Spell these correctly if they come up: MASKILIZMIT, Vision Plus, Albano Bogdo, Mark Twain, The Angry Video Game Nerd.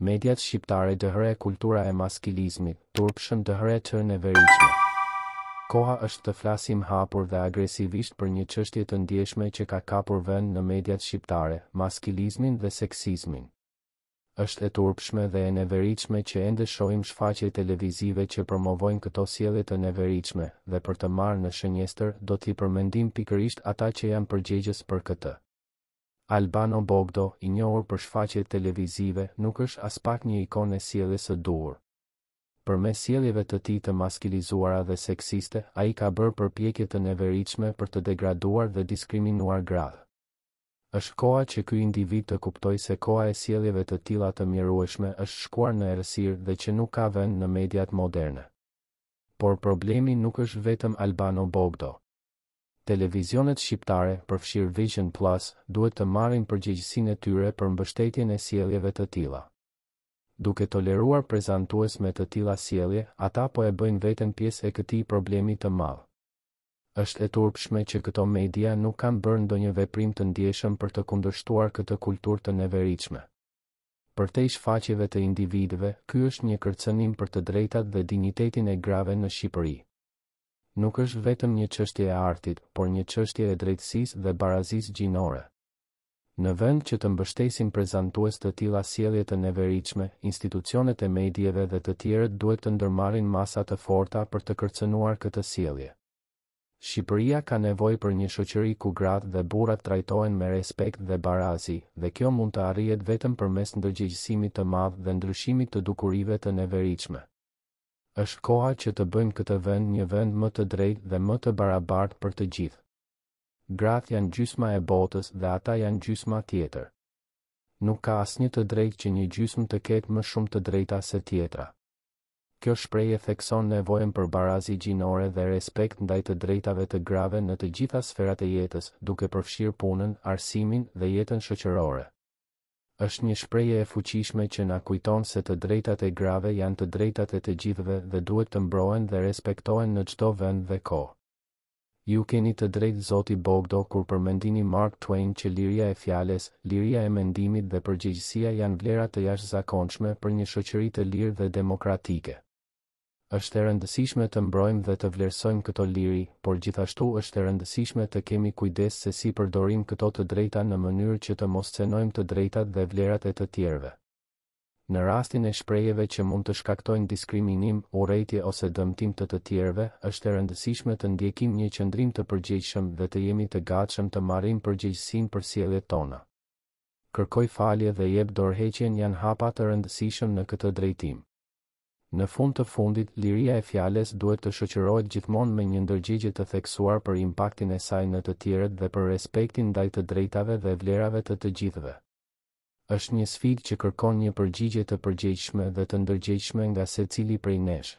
Mediat shqiptare dëhere kultura e maskilizmit, turpshëm dëhere të neveritshme. Koha është të flasim hapur dhe agresivisht për një çështje të ndjeshme që ka kapur vend në mediat shqiptare, maskilizmin dhe seksizmin. Është e turpshme dhe e neveritshme që ende shohim shfaqje televizive që promovojnë këto sjellje të neveritshme dhe për të marrë në shënjestër do t'i përmendim pikërisht ata që janë përgjegjës për këtë. Albano Bogdo, i njohur për shfaqjet televizive, nuk është as pak një ikon e sjelljes së dur. Përmes sjelljeve të tij të maskilizuara dhe seksiste, ai ka bërë përpjekje të neveritshme për të degraduar dhe diskriminuar gratë. Është koha që ky individ të kuptojë se koha e sjelljeve të tilla të mjerueshme është shkuar në errësirë dhe që nuk ka vend në mediat moderne. Por problemi nuk është vetëm Albano Bogdo. Televizionet shqiptare, përfshirë Vision Plus, duhet të marrin përgjegjësinë e tyre për mbështetjen e sjelljeve të tilla. Duke toleruar prezantues me të tilla sjellje, ata po e bëjnë veten pjesë e këtij problemi të madh. Është e turpshme që këto media nuk kanë bërë ndonjë veprim të ndjeshëm për të kundërshtuar këtë kulturë të neveritshme. Përtej shfaqjeve të individëve, ky është një kërcënim për të drejtat dhe dinjitetin e grave në Shqipëri. Nuk është vetëm një çështje e artit, por një çështje e drejtësisë dhe barazisë gjinore. Në vend që të mbështesin prezantues të tilla sjellje të neveritshme, institucionet e medieve dhe të tjerët duhet të ndërmarrin masa të forta për të kërcënuar këtë sjellje. Shqipëria ka nevojë për një shoqëri ku gratë dhe burrat trajtohen me respekt dhe barazi, dhe kjo mund të arrihet vetëm përmes ndërgjegjësimit të madh dhe ndryshimit të dukurive të neveritshme. Është koha që të bëjmë këtë vend një vend më të drejtë dhe më të barabartë për të gjithë. Gratë janë gjysma e botës dhe ata janë gjysma tjetër. Nuk ka asnjë të drejtë që një gjysmë të ketë më shumë të drejta se tjetra. Kjo shprehje thekson nevojën për barazi gjinore dhe respekt ndaj të drejtave të grave në të gjitha sferat e jetës, duke përfshirë punën, arsimin dhe jetën shoqërore. Është një shprehje e fuqishme që na kujton se të drejtat e grave janë të drejtat e të gjithëve dhe duhet të mbrohen dhe respektohen në çdo vend dhe kohë. Ju keni të drejtë Zoti Bogdo kur përmendini Mark Twain që liria e fjales, liria e mendimit dhe përgjegjësia janë vlera të jashtëzakonshme për një shoqëri të lirë dhe demokratike. Është e rëndësishme të mbrojmë dhe të vlerësojmë këto liri, por gjithashtu është e rëndësishme të kemi kujdes se si përdorim këto të drejta në mënyrë që të moscenojmë të drejtat dhe vlerat e të tjerëve. Në rastin e shprehjeve që mund të shkaktojnë diskriminim, urrëtie ose dëmtim të të tjerëve, është e rëndësishme të ndjekim një qëndrim të përgjegjshëm dhe të jemi të gatshëm të marrim përgjegjësinë për sjelljet tona. Kërkoj falje dhe jep dorëheqjen janë hapa të rëndësishëm në këtë drejtim. Në fund të fundit, liria e fjalës duhet të shoqërohet gjithmonë me një ndërgjegje të theksuar për impaktin e saj në të tjerët dhe për respektin ndaj të drejtave dhe vlerave të të gjithëve. Është një sfidë që kërkon një përgjigje të përgjegjshme dhe të ndërgjegjshme nga secili prej nesh.